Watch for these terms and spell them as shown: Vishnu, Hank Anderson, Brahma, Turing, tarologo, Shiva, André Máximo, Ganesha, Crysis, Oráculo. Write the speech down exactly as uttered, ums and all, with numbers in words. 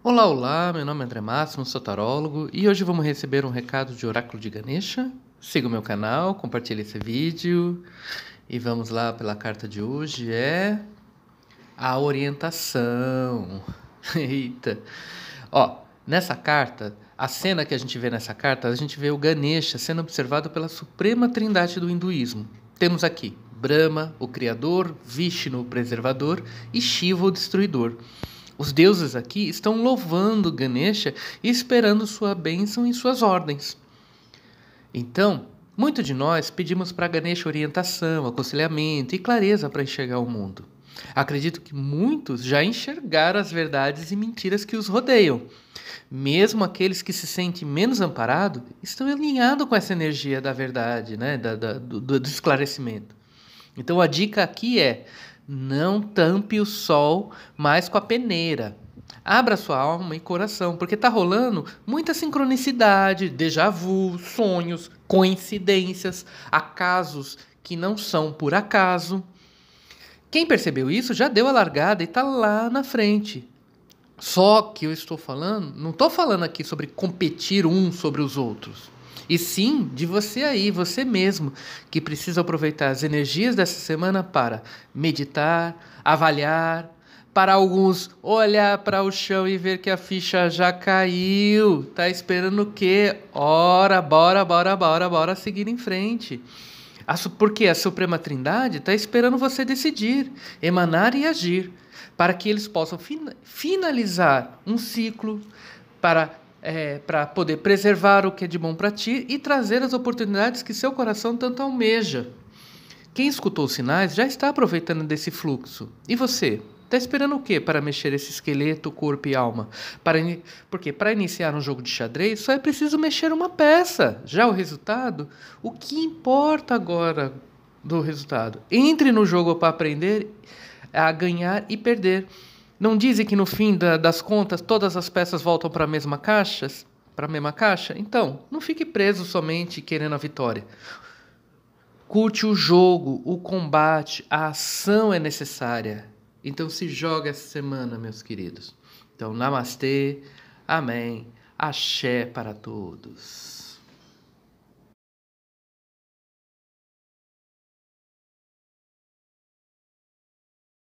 Olá, olá, meu nome é André Máximo, sou tarólogo e hoje vamos receber um recado de oráculo de Ganesha. Siga o meu canal, compartilhe esse vídeo e vamos lá pela carta de hoje, é a orientação. Eita! Ó, nessa carta, a cena que a gente vê nessa carta, a gente vê o Ganesha sendo observado pela suprema trindade do hinduísmo. Temos aqui Brahma, o criador, Vishnu, o preservador e Shiva, o destruidor. Os deuses aqui estão louvando Ganesha e esperando sua bênção e suas ordens. Então, muitos de nós pedimos para Ganesha orientação, aconselhamento e clareza para enxergar o mundo. Acredito que muitos já enxergaram as verdades e mentiras que os rodeiam. Mesmo aqueles que se sentem menos amparados estão alinhados com essa energia da verdade, né? da, da, do, do esclarecimento. Então a dica aqui é: não tampe o sol mais com a peneira. Abra sua alma e coração, porque está rolando muita sincronicidade, déjà vu, sonhos, coincidências, acasos que não são por acaso. Quem percebeu isso já deu a largada e está lá na frente. Só que eu estou falando, não estou falando aqui sobre competir um sobre os outros. E sim, de você aí, você mesmo, que precisa aproveitar as energias dessa semana para meditar, avaliar, para alguns olhar para o chão e ver que a ficha já caiu. Tá esperando o quê? Ora, bora, bora, bora, bora seguir em frente. Porque a Suprema Trindade está esperando você decidir, emanar e agir, para que eles possam finalizar um ciclo para... É, para poder preservar o que é de bom para ti e trazer as oportunidades que seu coração tanto almeja. Quem escutou os sinais já está aproveitando desse fluxo. E você? Está esperando o quê para mexer esse esqueleto, corpo e alma? Para in... Porque para iniciar um jogo de xadrez só é preciso mexer uma peça. Já o resultado? O que importa agora do resultado? Entre no jogo para aprender a ganhar e perder. Não dizem que no fim da, das contas todas as peças voltam para a mesma caixa? Para a mesma caixa? Então, não fique preso somente querendo a vitória. Curte o jogo, o combate, a ação é necessária. Então se joga essa semana, meus queridos. Então, namastê, amém, axé para todos.